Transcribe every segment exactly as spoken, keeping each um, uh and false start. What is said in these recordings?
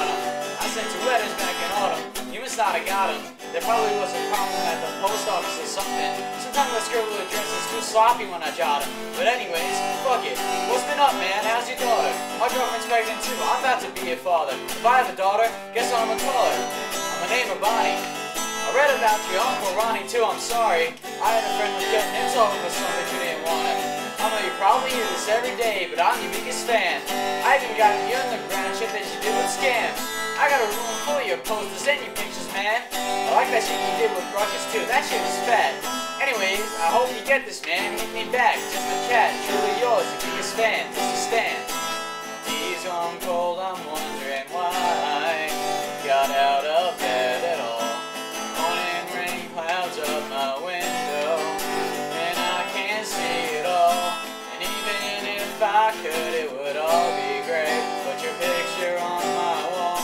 got him. I sent two letters back in autumn. You must not have got him. There probably was a problem at the post office or something. Sometimes my scribble address is too sloppy when I jot him. But anyways, fuck it. What's been up, man? How's your daughter? My girlfriend's pregnant too. I'm about to be a father. If I have a daughter, guess what I'm gonna call her? I'm gonna name her Bonnie. I read about your Uncle Ronnie too, I'm sorry. I had a friend who kept nips off of a son that you didn't want him. I know you probably hear this every day, but I'm your biggest fan. I even got in the underground shit that you did with Scam. I got a room full of your posters and your pictures, man. I like that shit you did with Ruckus too, that shit was fat. Anyways, I hope you get this, man. Hit me back, just a cat, truly yours, your biggest fan, this is Stan. He's gone cold, I'm wondering why I got out of bed at all. If I could, it would all be great. Put your picture on my wall.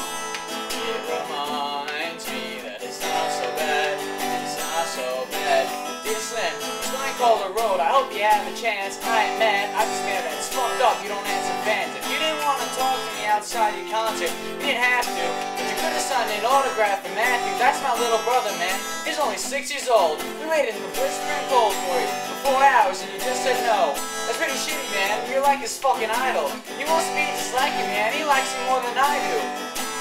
It reminds me that it's not so bad. It's not so bad. Dear Slim, it's like Calder Road. I hope you have a chance. I ain't mad. I just mad that it's fucked up. You don't answer fans. If you didn't want to talk to me outside your concert, you didn't have to. But you could have signed an autograph for Matthew. That's my little brother, man. He's only six years old. We waited in the blistering cold for you for four hours, and you just said no. That's pretty shitty, man. You're like his fucking idol. He wants to be just like you, man. He likes you more than I do.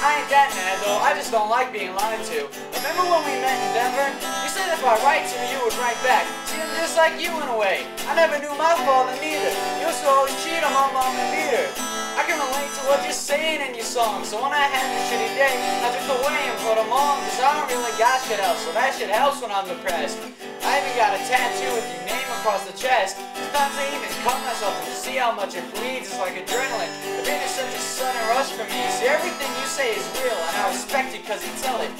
I ain't that mad, though. I just don't like being lied to. Remember when we met in Denver? You said if I write to you, you would write back. See, I'm just like you in a way. I never knew my father, neither. You used to always cheat on my mom and beat her. I can relate to what you're saying in your song. So when I had this shitty day, I took the way and put them on. Cause I don't really got shit else, so that shit helps when I'm depressed. I even got a tattoo with your name across the chest. Sometimes I even cut myself to see how much it bleeds. It's like adrenaline. The beat is such a sudden rush for me. See, everything you say is real, and I respect it because you tell it.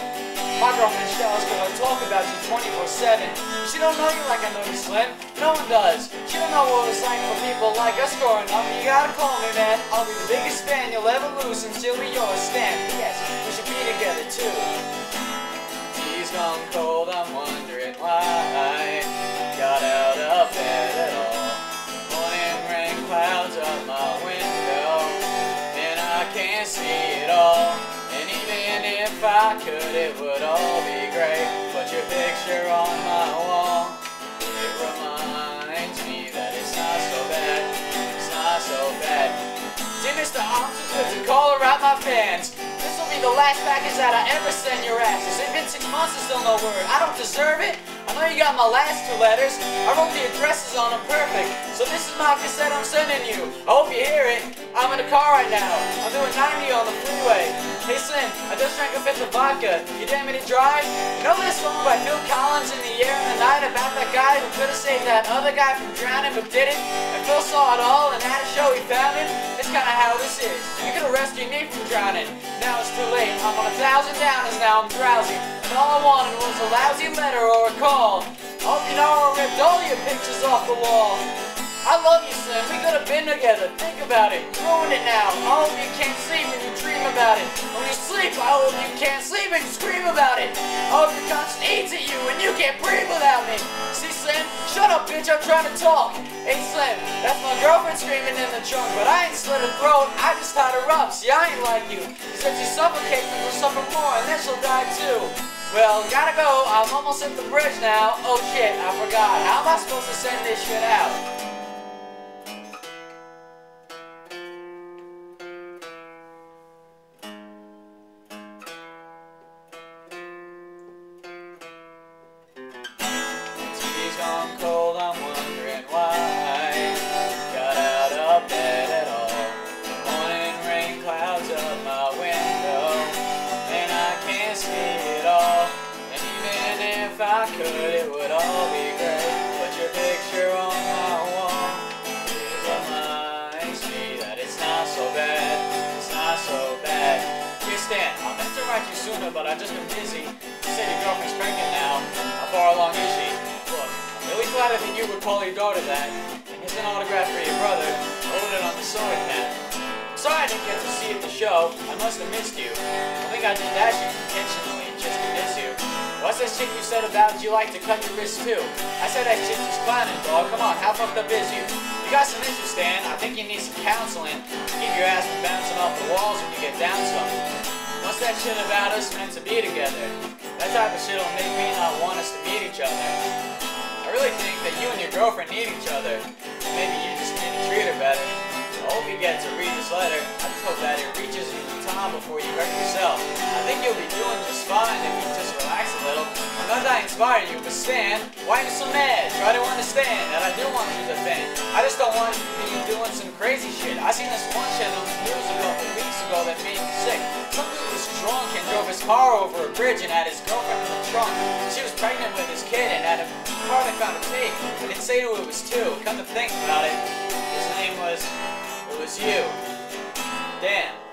My girlfriend shells because I talk about you twenty-four seven. She don't know you like I know you, Slim. No one does. She don't know what it's like for people like us growing up. You gotta call me, man. I'll be the biggest fan you'll ever lose, and she'll be yours, Stan. Yes, we should be together too. He's gone cold. I'm wondering why I got out of bed at all. Morning rain clouds up my window, and I can't see it all. And even if I could, it would all be great. Put your picture on my wall. It reminds me that it's not so bad. It's not so bad. Dear Mister Options, good to call her out my fans. This will be the last package that I ever send your asses. It's been six months and still no word. I don't deserve it. I know you got my last two letters. I wrote the addresses on them perfect. So this is my cassette I'm sending you. I hope you hear it. I'm in the car right now. I'm doing ninety on the freeway. Hey Slim, I just drank a fifth of vodka. You dare me to drive? You know that song by Phil Collins, In the Air and the Night, about that guy who could have saved that other guy from drowning but didn't? And Phil saw it all and had a show he found it. It's kinda how this is. You could have rescued me from drowning. Now it's too late. I'm on a thousand downers now. I'm drowsy. And all I wanted was a lousy letter or a call. I hope you know I ripped all your pictures off the wall. I love you, Slim. We could have been together. Think about it. You ruined it now. I hope you can't sleep and you dream about it. When you sleep, I hope you can't sleep and you scream about it. I hope your conscience eats at you and you can't breathe without me. See, Slim? Shut up, bitch. I'm trying to talk. Hey, Slim. That's my girlfriend screaming in the trunk, but I ain't slit her throat. I just tied her up. See, I ain't like you. Because if she suffocates, then she'll suffer more and then she'll die too. Well, gotta go. I'm almost at the bridge now. Oh shit, I forgot. How am I supposed to send this shit out? If I could, it would all be great. Put your picture on my wall. It reminds me that it's not so bad. It's not so bad. Dear Stan, I meant to write you sooner, but I've just been busy. You said your girlfriend's pregnant now. How far along is she? Look, I'm really flattered that you would call your daughter that. And here's an autograph for your brother. Hold it on the sewing mat. I'm sorry I didn't get to see you at the show. I must have missed you. I think I did that shit intentionally just to miss you. What's that shit you said about you like to cut your wrist too? I said that shit's just clowning, dog. Come on, how fucked up is you? You got some issues, Stan. I think you need some counseling to keep your ass from bouncing off the walls when you get down some. said shit about us meant to be together. That type of shit will make me not want us to meet each other. I really think that you and your girlfriend need each other. Maybe you just need to treat her better. I hope you get to read this letter. I just hope that it reaches you in time before you wreck yourself. I think you'll be doing just fine if you just relax a little. I'm not that I inspired you, but Stan, why are you so mad? Try to understand that I do want you to think. I just don't want you doing some crazy shit. I seen this one shit on the news a couple weeks ago that made me sick. Some dude was drunk and drove his car over a bridge and had his girlfriend in the trunk. She was pregnant with his kid and had a car that found a pig. They didn't say who it was to. Come to think about it, his name was... it was you. Damn.